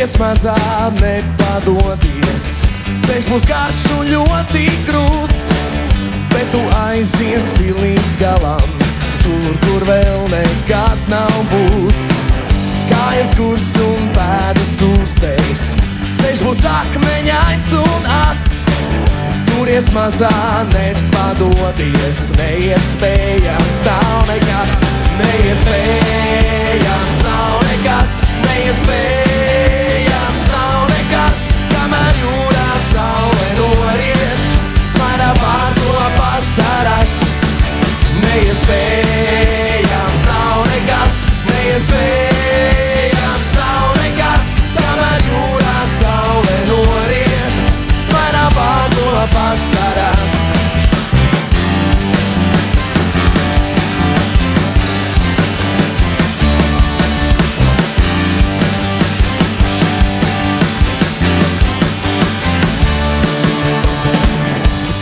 Bezmazām nepadoties. Ceļš būs garš un ļoti grūts, bet tu aiziesi līdz galam, tur, kur vēl nekad nav būs. Kājas gurs un pēdas uztais, ceļš būs akmeņains un ass. Turies mazā, nepadoties, neiespējams nav nekas. Neiespējams nav nekas, neiespējams nav nekas. Kamēr jūrā saule noriet, smaida pār to pasaras. Neiespējams nav nekas, neiespējams nav nekas. Kamēr jūrā saule noriet, smaida pār to pasaras.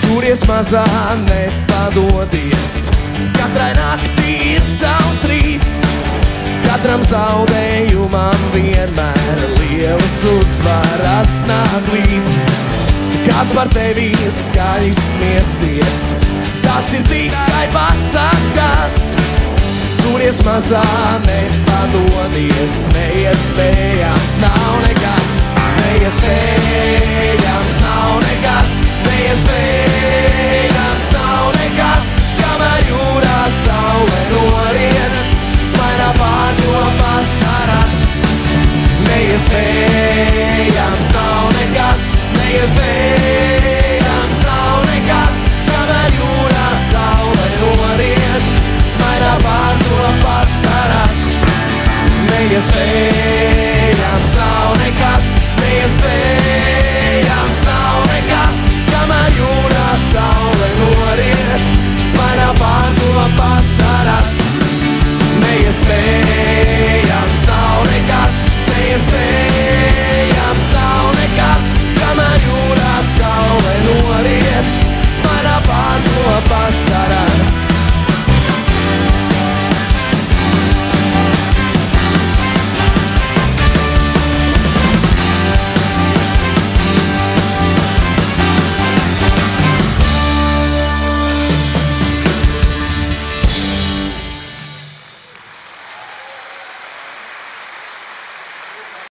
Turies mazā, nepadodies. Katrai naktī ir savs rīts, katram zaudējumam vienmēr lielas uzvaras nāk līdz. Kāds par tevi skaļi smiesies, tas ir tikai pasakas. Turies mazā, nepadodies, neiespējams nav nekas. Neiespējams nav nekas, neiespējams nav nekas. Kamēr jūrā saule noriet, smaida pār to pasaras. Neiespējams nav nekas, neiespējams nav nekas. Kamēr jūrā saule noriet, smaida pār to pasaras. Neiespējams nav nekas, neiespējams nav nekas.